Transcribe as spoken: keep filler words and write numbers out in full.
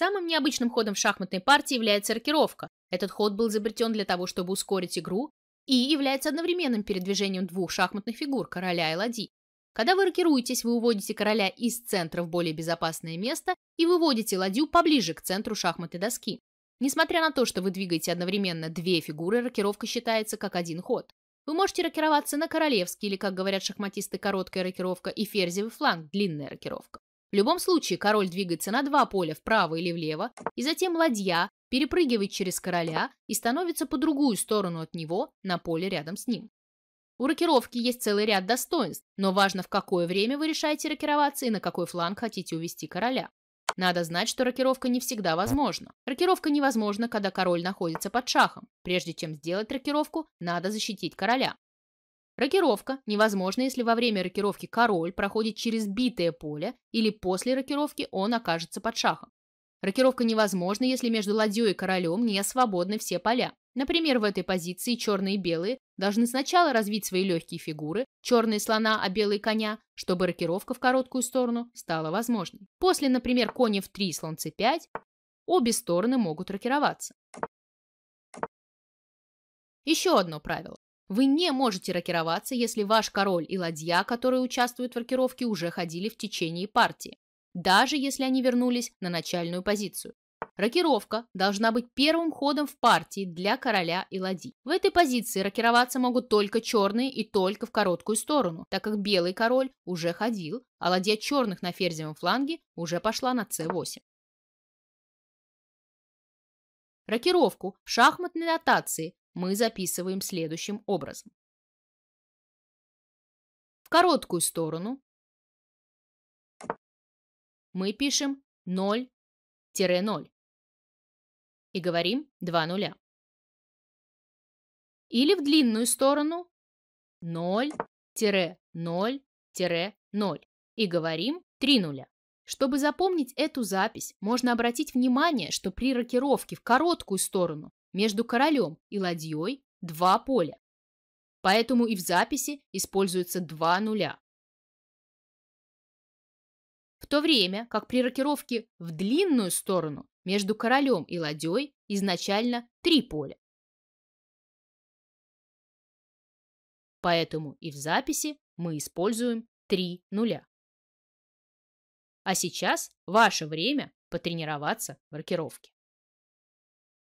Самым необычным ходом в шахматной партии является рокировка. Этот ход был изобретен для того, чтобы ускорить игру и является одновременным передвижением двух шахматных фигур – короля и ладьи. Когда вы рокируетесь, вы уводите короля из центра в более безопасное место и выводите ладью поближе к центру шахматной доски. Несмотря на то, что вы двигаете одновременно две фигуры, рокировка считается как один ход. Вы можете рокироваться на королевский или, как говорят шахматисты, короткая рокировка и ферзевый фланг – длинная рокировка. В любом случае король двигается на два поля вправо или влево, и затем ладья перепрыгивает через короля и становится по другую сторону от него на поле рядом с ним. У рокировки есть целый ряд достоинств, но важно, в какое время вы решаете рокироваться и на какой фланг хотите увести короля. Надо знать, что рокировка не всегда возможна. Рокировка невозможна, когда король находится под шахом. Прежде чем сделать рокировку, надо защитить короля. Рокировка невозможна, если во время рокировки король проходит через битое поле или после рокировки он окажется под шахом. Рокировка невозможна, если между ладьей и королем не свободны все поля. Например, в этой позиции черные и белые должны сначала развить свои легкие фигуры, черные слона, а белые коня, чтобы рокировка в короткую сторону стала возможной. После, например, коня в три, слон цэ пять, обе стороны могут рокироваться. Еще одно правило. Вы не можете рокироваться, если ваш король и ладья, которые участвуют в рокировке, уже ходили в течение партии, даже если они вернулись на начальную позицию. Рокировка должна быть первым ходом в партии для короля и ладьи. В этой позиции рокироваться могут только черные и только в короткую сторону, так как белый король уже ходил, а ладья черных на ферзевом фланге уже пошла на цэ восемь. Рокировку в шахматной нотации мы записываем следующим образом. В короткую сторону мы пишем ноль ноль и говорим два нуля. Или в длинную сторону ноль ноль ноль и говорим три нуля. Чтобы запомнить эту запись, можно обратить внимание, что при рокировке в короткую сторону между королем и ладьей два поля. Поэтому и в записи используется два нуля. В то время как при рокировке в длинную сторону между королем и ладьей изначально три поля. Поэтому и в записи мы используем три нуля. А сейчас ваше время потренироваться в рокировке.